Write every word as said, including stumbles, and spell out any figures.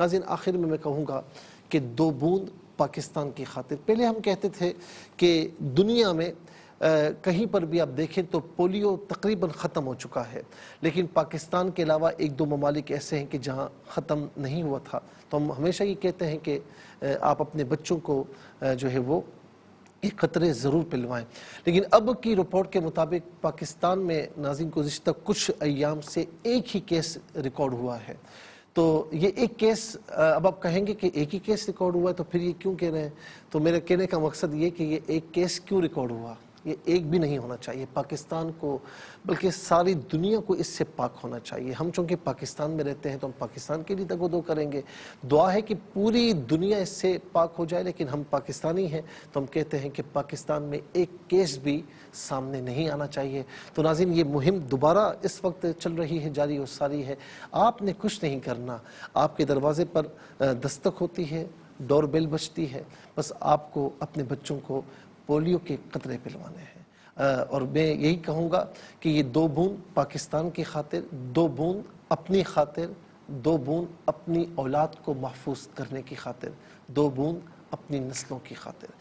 नाज़रीन, आखिर में मैं कहूँगा कि दो बूंद पाकिस्तान की खातिर। पहले हम कहते थे कि दुनिया में Uh, कहीं पर भी आप देखें तो पोलियो तकरीबन ख़त्म हो चुका है, लेकिन पाकिस्तान के अलावा एक दो ममालिक ऐसे हैं कि जहां ख़त्म नहीं हुआ था। तो हम हमेशा ये कहते हैं कि आप अपने बच्चों को जो है वो एक ख़तरे ज़रूर पिलवाएं। लेकिन अब की रिपोर्ट के मुताबिक पाकिस्तान में नाज़रीन गुज़िश्ता कुछ अय्याम से एक ही केस रिकॉर्ड हुआ है। तो ये एक केस, अब आप कहेंगे कि एक ही केस रिकॉर्ड हुआ है तो फिर ये क्यों कह रहे हैं? तो मेरे कहने का मकसद ये कि ये एक केस क्यों रिकॉर्ड हुआ, ये एक भी नहीं होना चाहिए। पाकिस्तान को बल्कि सारी दुनिया को इससे पाक होना चाहिए। हम चूँकि पाकिस्तान में रहते हैं तो हम पाकिस्तान के लिए दगोदो करेंगे। दुआ है कि पूरी दुनिया इससे पाक हो जाए, लेकिन हम पाकिस्तानी हैं तो हम कहते हैं कि पाकिस्तान में एक केस भी सामने नहीं आना चाहिए। तो नाज़रीन, ये मुहिम दोबारा इस वक्त चल रही है, जारी और सारी है। आपने कुछ नहीं करना, आपके दरवाजे पर दस्तक होती है, डोर बेल बजती है, बस आपको अपने बच्चों को पोलियो के कतरे पिलवाने हैं। और मैं यही कहूँगा कि ये दो बूंद पाकिस्तान की खातिर, दो बूंद अपनी खातिर, दो बूंद अपनी औलाद को महफूज करने की खातिर, दो बूंद अपनी नस्लों की खातिर।